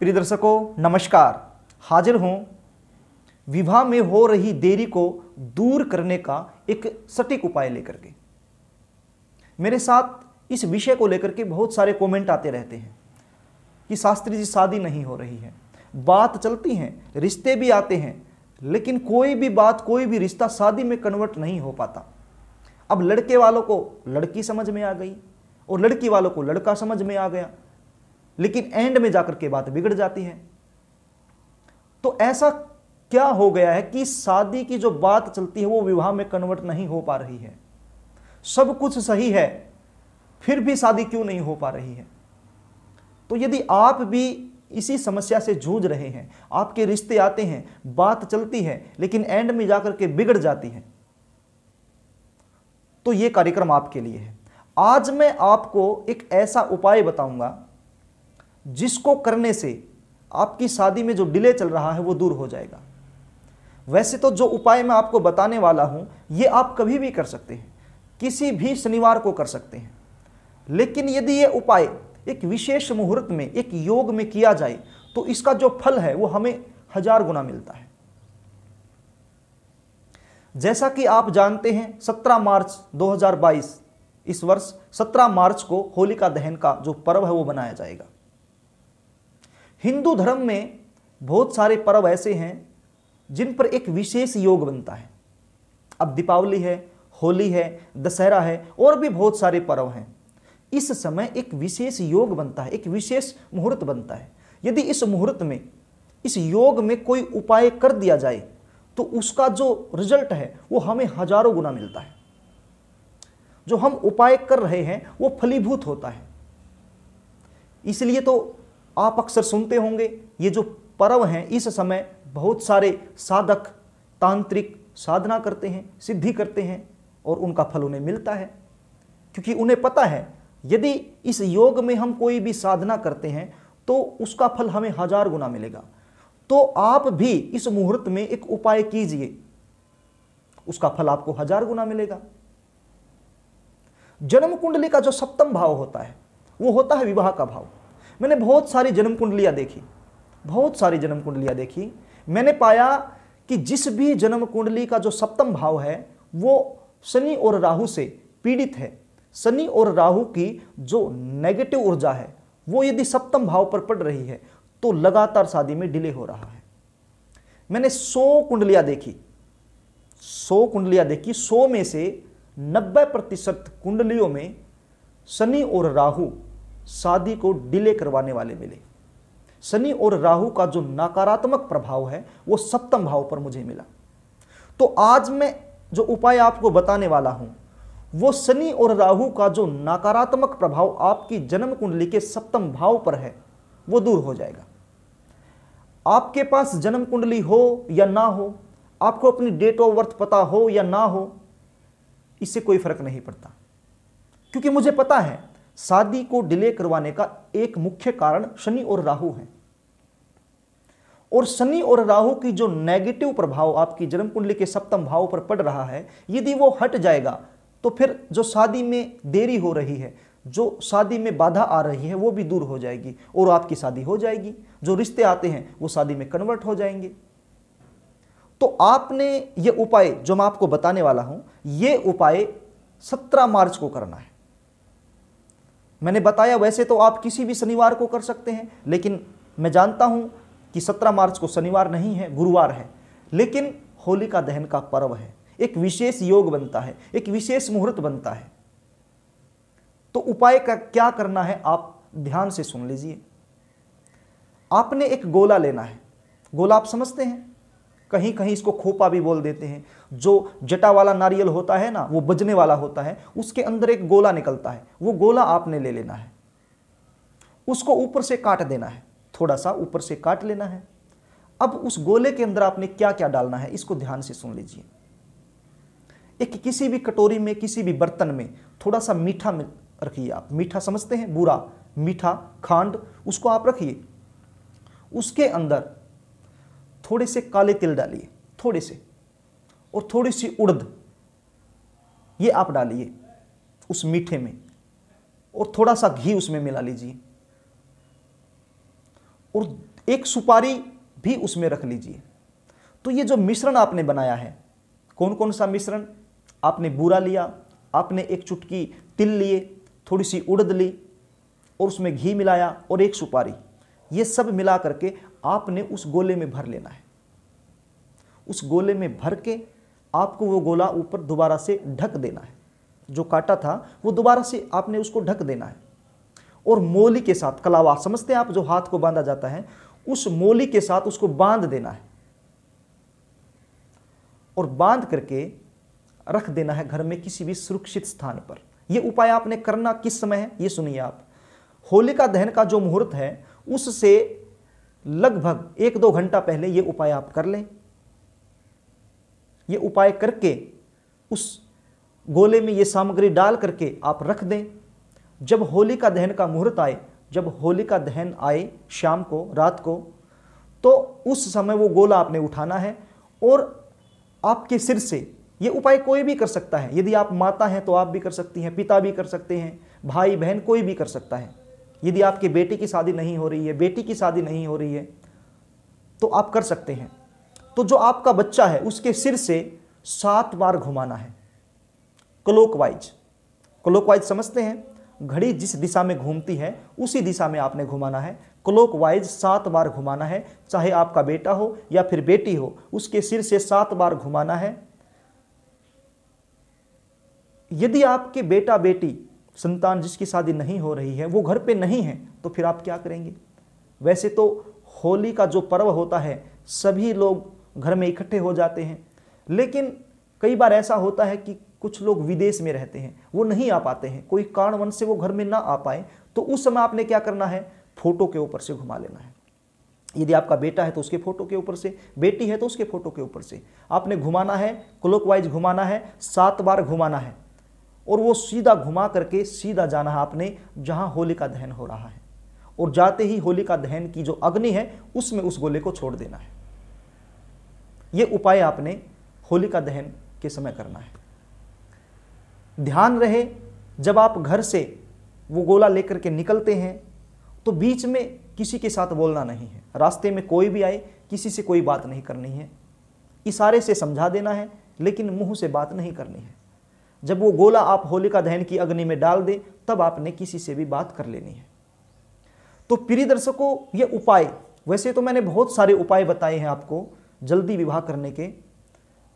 प्रिय दर्शकों नमस्कार। हाजिर हूँ विवाह में हो रही देरी को दूर करने का एक सटीक उपाय लेकर के। मेरे साथ इस विषय को लेकर के बहुत सारे कमेंट आते रहते हैं कि शास्त्री जी शादी नहीं हो रही है। बात चलती हैं, रिश्ते भी आते हैं, लेकिन कोई भी बात, कोई भी रिश्ता शादी में कन्वर्ट नहीं हो पाता। अब लड़के वालों को लड़की समझ में आ गई और लड़की वालों को लड़का समझ में आ गया, लेकिन एंड में जाकर के बात बिगड़ जाती है। तो ऐसा क्या हो गया है कि शादी की जो बात चलती है वो विवाह में कन्वर्ट नहीं हो पा रही है? सब कुछ सही है, फिर भी शादी क्यों नहीं हो पा रही है? तो यदि आप भी इसी समस्या से जूझ रहे हैं, आपके रिश्ते आते हैं, बात चलती है, लेकिन एंड में जाकर के बिगड़ जाती है, तो ये कार्यक्रम आपके लिए है। आज मैं आपको एक ऐसा उपाय बताऊंगा जिसको करने से आपकी शादी में जो डिले चल रहा है वो दूर हो जाएगा। वैसे तो जो उपाय मैं आपको बताने वाला हूँ ये आप कभी भी कर सकते हैं, किसी भी शनिवार को कर सकते हैं, लेकिन यदि ये उपाय एक विशेष मुहूर्त में, एक योग में किया जाए तो इसका जो फल है वो हमें 1000 गुना मिलता है। जैसा कि आप जानते हैं 17 मार्च 2022 इस वर्ष 17 मार्च को होलिका दहन का जो पर्व है वो मनाया जाएगा। हिंदू धर्म में बहुत सारे पर्व ऐसे हैं जिन पर एक विशेष योग बनता है। अब दीपावली है, होली है, दशहरा है और भी बहुत सारे पर्व हैं। इस समय एक विशेष योग बनता है, एक विशेष मुहूर्त बनता है। यदि इस मुहूर्त में, इस योग में कोई उपाय कर दिया जाए तो उसका जो रिजल्ट है वो हमें 1000 गुना मिलता है। जो हम उपाय कर रहे हैं वो फलीभूत होता है। इसलिए तो आप अक्सर सुनते होंगे ये जो पर्व हैं इस समय बहुत सारे साधक तांत्रिक साधना करते हैं, सिद्धि करते हैं और उनका फल उन्हें मिलता है, क्योंकि उन्हें पता है यदि इस योग में हम कोई भी साधना करते हैं तो उसका फल हमें 1000 गुना मिलेगा। तो आप भी इस मुहूर्त में एक उपाय कीजिए, उसका फल आपको 1000 गुना मिलेगा। जन्म कुंडली का जो 7वां भाव होता है वो होता है विवाह का भाव। मैंने बहुत सारी जन्म कुंडलियाँ देखी, बहुत सारी जन्म कुंडलियाँ देखी। मैंने पाया कि जिस भी जन्म कुंडली का जो 7वां भाव है वो शनि और राहु से पीड़ित है। शनि और राहु की जो नेगेटिव ऊर्जा है वो यदि 7वां भाव पर पड़ रही है तो लगातार शादी में डिले हो रहा है। मैंने 100 कुंडलियाँ देखी, 100 कुंडलियाँ देखी। 100 में से 90% कुंडलियों में शनि और राहु शादी को डिले करवाने वाले मिले। शनि और राहु का जो नकारात्मक प्रभाव है वो 7वां भाव पर मुझे मिला। तो आज मैं जो उपाय आपको बताने वाला हूं वो शनि और राहु का जो नकारात्मक प्रभाव आपकी जन्म कुंडली के 7वां भाव पर है वो दूर हो जाएगा। आपके पास जन्म कुंडली हो या ना हो, आपको अपनी डेट ऑफ बर्थ पता हो या ना हो, इससे कोई फर्क नहीं पड़ता, क्योंकि मुझे पता है शादी को डिले करवाने का एक मुख्य कारण शनि और राहु है। और शनि और राहु की जो नेगेटिव प्रभाव आपकी जन्म कुंडली के 7वां भाव पर पड़ रहा है, यदि वो हट जाएगा तो फिर जो शादी में देरी हो रही है, जो शादी में बाधा आ रही है वो भी दूर हो जाएगी और आपकी शादी हो जाएगी। जो रिश्ते आते हैं वो शादी में कन्वर्ट हो जाएंगे। तो आपने ये उपाय जो मैं आपको बताने वाला हूँ ये उपाय 17 मार्च को करना है। मैंने बताया वैसे तो आप किसी भी शनिवार को कर सकते हैं, लेकिन मैं जानता हूं कि 17 मार्च को शनिवार नहीं है, गुरुवार है, लेकिन होलिका दहन का पर्व है, एक विशेष योग बनता है, एक विशेष मुहूर्त बनता है। तो उपाय का क्या करना है आप ध्यान से सुन लीजिए। आपने एक गोला लेना है। गोला आप समझते हैं, कहीं कहीं इसको खोपा भी बोल देते हैं। जो जटा वाला नारियल होता है ना, वो बजने वाला होता है, उसके अंदर एक गोला निकलता है, वो गोला आपने ले लेना है। उसको ऊपर से काट देना है, थोड़ा सा ऊपर से काट लेना है। अब उस गोले के अंदर आपने क्या क्या डालना है इसको ध्यान से सुन लीजिए। एक किसी भी कटोरी में, किसी भी बर्तन में थोड़ा सा मीठा रखिए। आप मीठा समझते हैं, बूरा मीठा, खांड, उसको आप रखिए। उसके अंदर थोड़े से काले तिल डालिए, थोड़े से, और थोड़ी सी उड़द ये आप डालिए उस मीठे में, और थोड़ा सा घी उसमें मिला लीजिए। और एक सुपारी भी उसमें रख लीजिए। तो ये जो मिश्रण आपने बनाया है, कौन कौन सा मिश्रण, आपने बूरा लिया, आपने एक चुटकी तिल लिए, थोड़ी सी उड़द ली और उसमें घी मिलाया और एक सुपारी, ये सब मिला करके आपने उस गोले में भर लेना है। उस गोले में भर के आपको वो गोला ऊपर दोबारा से ढक देना है, जो काटा था वो दोबारा से आपने उसको ढक देना है। और मोली के साथ, कलावा समझते हैं आप, जो हाथ को बांधा जाता है, उस मोली के साथ उसको बांध देना है और बांध करके रख देना है घर में किसी भी सुरक्षित स्थान पर। यह उपाय आपने करना किस समय है ये सुनिए आप। होलिका दहन का जो मुहूर्त है उससे लगभग 1-2 घंटा पहले ये उपाय आप कर लें। ये उपाय करके उस गोले में ये सामग्री डाल करके आप रख दें। जब होलिका दहन का मुहूर्त आए, जब होलिका दहन आए शाम को, रात को, तो उस समय वो गोला आपने उठाना है और आपके सिर से, ये उपाय कोई भी कर सकता है, यदि आप माता हैं तो आप भी कर सकती हैं, पिता भी कर सकते हैं, भाई बहन कोई भी कर सकता है। यदि आपके बेटे की शादी नहीं हो रही है, बेटी की शादी नहीं हो रही है, तो आप कर सकते हैं। तो जो आपका बच्चा है उसके सिर से 7 बार घुमाना है, क्लॉकवाइज। क्लॉकवाइज समझते हैं, घड़ी जिस दिशा में घूमती है उसी दिशा में आपने घुमाना है, क्लॉकवाइज 7 बार घुमाना है। चाहे आपका बेटा हो या फिर बेटी हो, उसके सिर से 7 बार घुमाना है। यदि आपके बेटा बेटी, संतान जिसकी शादी नहीं हो रही है, वो घर पे नहीं है, तो फिर आप क्या करेंगे। वैसे तो होली का जो पर्व होता है सभी लोग घर में इकट्ठे हो जाते हैं, लेकिन कई बार ऐसा होता है कि कुछ लोग विदेश में रहते हैं, वो नहीं आ पाते हैं, कोई कारणवश से वो घर में ना आ पाए, तो उस समय आपने क्या करना है, फोटो के ऊपर से घुमा लेना है। यदि आपका बेटा है तो उसके फोटो के ऊपर से, बेटी है तो उसके फोटो के ऊपर से आपने घुमाना है, क्लॉकवाइज घुमाना है, 7 बार घुमाना है और वो सीधा घुमा करके सीधा जाना है आपने जहाँ होलिका दहन हो रहा है, और जाते ही होलिका दहन की जो अग्नि है उसमें उस गोले को छोड़ देना है। ये उपाय आपने होलिका दहन के समय करना है। ध्यान रहे, जब आप घर से वो गोला लेकर के निकलते हैं तो बीच में किसी के साथ बोलना नहीं है, रास्ते में कोई भी आए किसी से कोई बात नहीं करनी है, इशारे से समझा देना है लेकिन मुँह से बात नहीं करनी है। जब वो गोला आप होलिका दहन की अग्नि में डाल दें तब आपने किसी से भी बात कर लेनी है। तो प्रिय दर्शकों, ये उपाय, वैसे तो मैंने बहुत सारे उपाय बताए हैं आपको जल्दी विवाह करने के,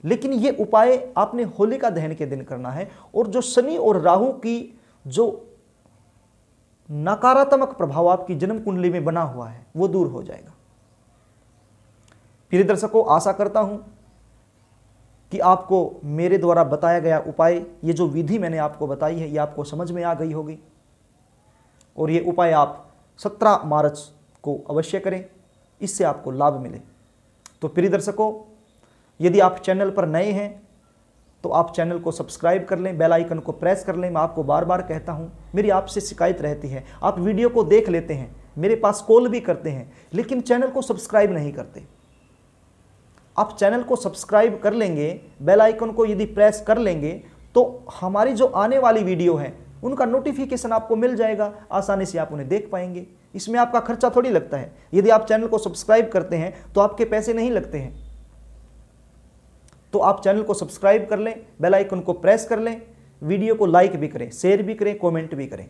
लेकिन ये उपाय आपने होलिका दहन के दिन करना है। और जो शनि और राहु की जो नकारात्मक प्रभाव आपकी जन्म कुंडली में बना हुआ है वो दूर हो जाएगा। प्रिय दर्शकों, आशा करता हूँ कि आपको मेरे द्वारा बताया गया उपाय, ये जो विधि मैंने आपको बताई है, ये आपको समझ में आ गई होगी और ये उपाय आप 17 मार्च को अवश्य करें, इससे आपको लाभ मिले। तो प्रिय दर्शकों, यदि आप चैनल पर नए हैं तो आप चैनल को सब्सक्राइब कर लें, बेल आइकन को प्रेस कर लें। मैं आपको बार बार कहता हूँ, मेरी आपसे शिकायत रहती है, आप वीडियो को देख लेते हैं, मेरे पास कॉल भी करते हैं लेकिन चैनल को सब्सक्राइब नहीं करते। आप चैनल को सब्सक्राइब कर लेंगे, बेल आइकन को यदि प्रेस कर लेंगे तो हमारी जो आने वाली वीडियो है उनका नोटिफिकेशन आपको मिल जाएगा, आसानी से आप उन्हें देख पाएंगे। इसमें आपका खर्चा थोड़ी लगता है, यदि आप चैनल को सब्सक्राइब करते हैं तो आपके पैसे नहीं लगते हैं। तो आप चैनल को सब्सक्राइब कर लें, बेल आइकन को प्रेस कर लें, वीडियो को लाइक भी करें, शेयर भी करें, कॉमेंट भी करें।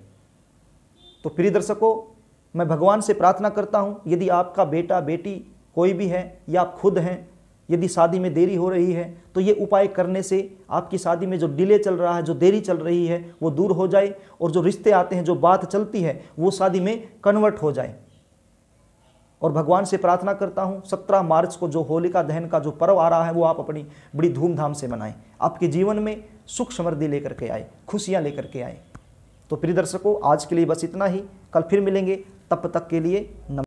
तो प्रिय दर्शकों, मैं भगवान से प्रार्थना करता हूँ, यदि आपका बेटा बेटी कोई भी है या आप खुद हैं, यदि शादी में देरी हो रही है तो ये उपाय करने से आपकी शादी में जो डिले चल रहा है, जो देरी चल रही है, वो दूर हो जाए और जो रिश्ते आते हैं, जो बात चलती है, वो शादी में कन्वर्ट हो जाए। और भगवान से प्रार्थना करता हूँ 17 मार्च को जो होलिका दहन का जो पर्व आ रहा है वो आप अपनी बड़ी धूमधाम से मनाएं, आपके जीवन में सुख समृद्धि लेकर के आए, खुशियाँ लेकर के आए। तो प्रिय दर्शकों, आज के लिए बस इतना ही, कल फिर मिलेंगे, तब तक के लिए नमस्कार।